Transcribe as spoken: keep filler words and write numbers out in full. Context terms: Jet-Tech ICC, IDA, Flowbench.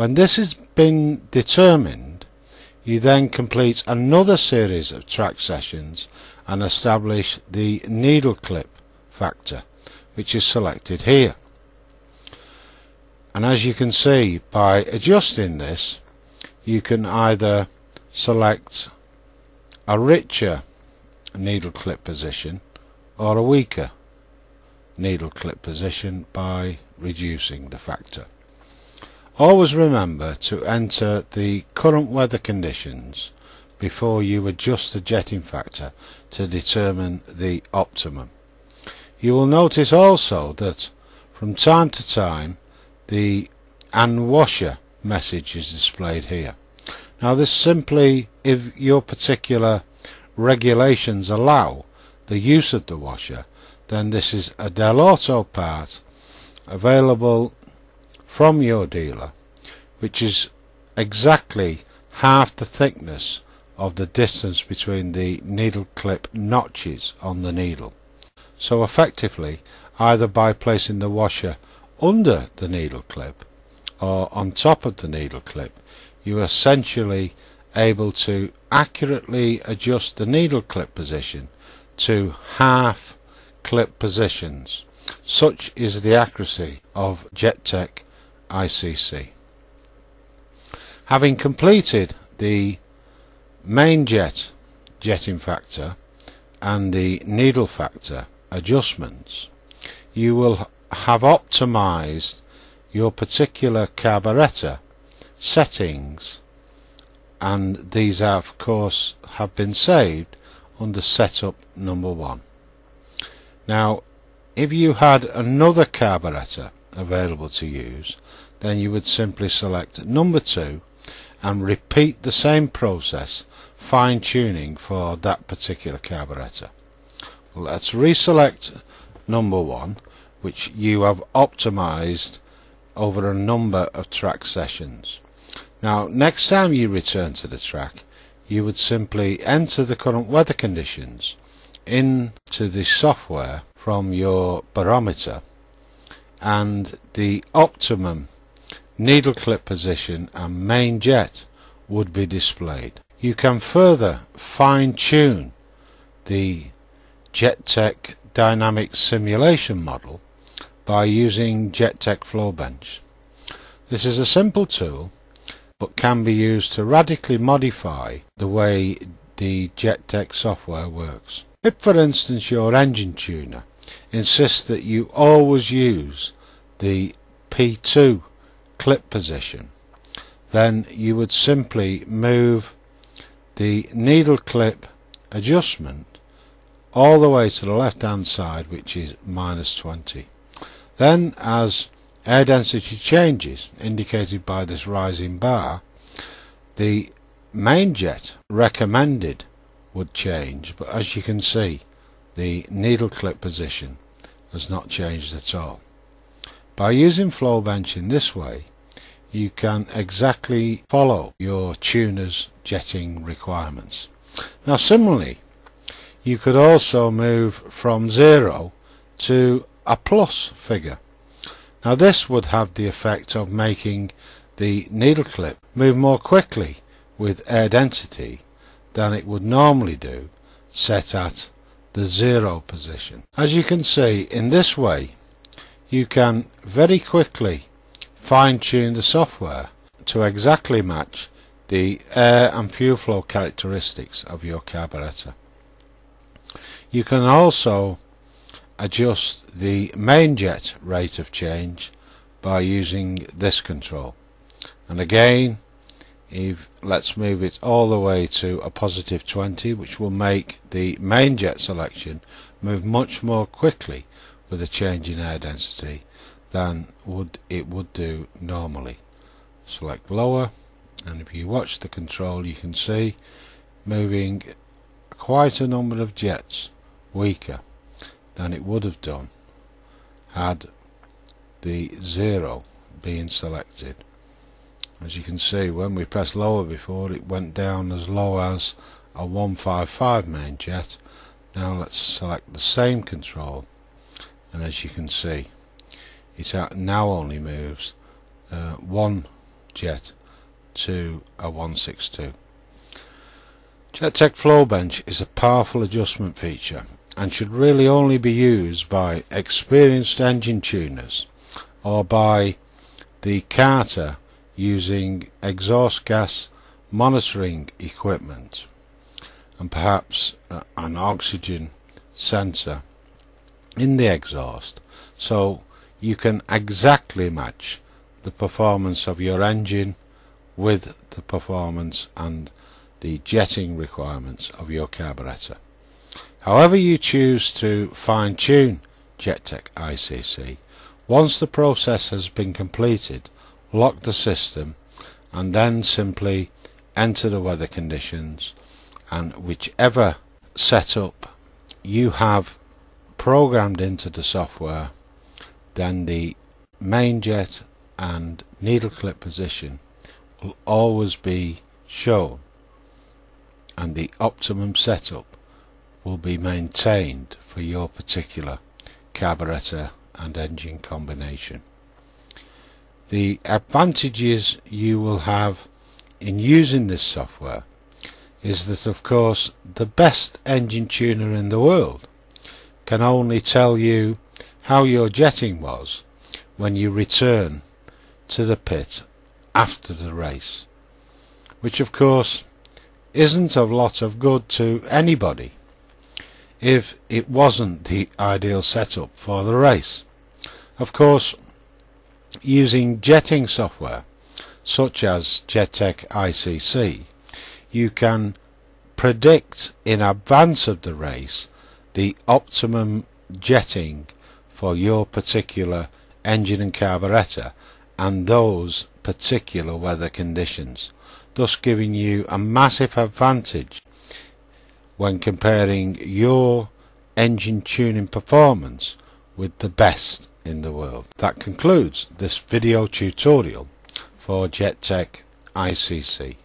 When this has been determined, you then complete another series of track sessions and establish the needle clip factor, which is selected here. And as you can see, by adjusting this, you can either select a richer needle clip position or a weaker needle clip position by reducing the factor. Always remember to enter the current weather conditions before you adjust the jetting factor to determine the optimum. You will notice also that from time to time the "and washer" message is displayed here. Now this simply if your particular regulations allow the use of the washer, then this is a Del Auto part available from your dealer, which is exactly half the thickness of the distance between the needle clip notches on the needle. So effectively, either by placing the washer under the needle clip or on top of the needle clip, you are essentially able to accurately adjust the needle clip position to half clip positions. Such is the accuracy of Jet-Tech I C C. Having completed the main jet jetting factor and the needle factor adjustments, you will have optimized your particular carburetor settings, and these are, of course, have been saved under setup number one. Now if you had another carburetor available to use, then you would simply select number two and repeat the same process, fine-tuning for that particular carburetor. Well, let's reselect number one, which you have optimized over a number of track sessions. Now next time you return to the track, you would simply enter the current weather conditions into the software from your barometer, and the optimum needle clip position and main jet would be displayed. You can further fine-tune the Jet-Tech dynamic simulation model by using Jet-Tech Flowbench. This is a simple tool but can be used to radically modify the way the Jet-Tech software works. If, for instance, your engine tuner insists that you always use the P two clip position, then you would simply move the needle clip adjustment all the way to the left hand side, which is minus twenty. Then as air density changes, indicated by this rising bar, the main jet recommended would change, but as you can see, the needle clip position has not changed at all. By using Flowbench in this way, you can exactly follow your tuner's jetting requirements. Now similarly, you could also move from zero to a plus figure. Now this would have the effect of making the needle clip move more quickly with air density than it would normally do set at the zero position. As you can see, in this way you can very quickly fine-tune the software to exactly match the air and fuel flow characteristics of your carburetor. You can also adjust the main jet rate of change by using this control. And again, if let's move it all the way to a positive twenty, which will make the main jet selection move much more quickly with a change in air density than would it would do normally. Select lower, and if you watch the control, you can see moving quite a number of jets weaker than it would have done had the zero been selected. As you can see, when we pressed lower before, it went down as low as a one five five main jet. Now let's select the same control, and as you can see, it now only moves uh, one Jet to a one sixty-two. Jet-Tech Flowbench is a powerful adjustment feature and should really only be used by experienced engine tuners or by the carter using exhaust gas monitoring equipment and perhaps uh, an oxygen sensor in the exhaust, so you can exactly match the performance of your engine with the performance and the jetting requirements of your carburetor. However you choose to fine-tune Jet-Tech I C C, once the process has been completed, lock the system and then simply enter the weather conditions, and whichever setup you have programmed into the software, then the main jet and needle clip position will always be shown, and the optimum setup will be maintained for your particular carburetor and engine combination. The advantages you will have in using this software is that, of course, the best engine tuner in the world can only tell you how your jetting was when you return to the pit after the race, which of course isn't a lot of good to anybody if it wasn't the ideal setup for the race. Of course, using jetting software such as Jet-Tech I C C, you can predict in advance of the race the optimum jetting for your particular engine and carburetor and those particular weather conditions, thus giving you a massive advantage when comparing your engine tuning performance with the best in the world. That concludes this video tutorial for Jet-Tech I C C.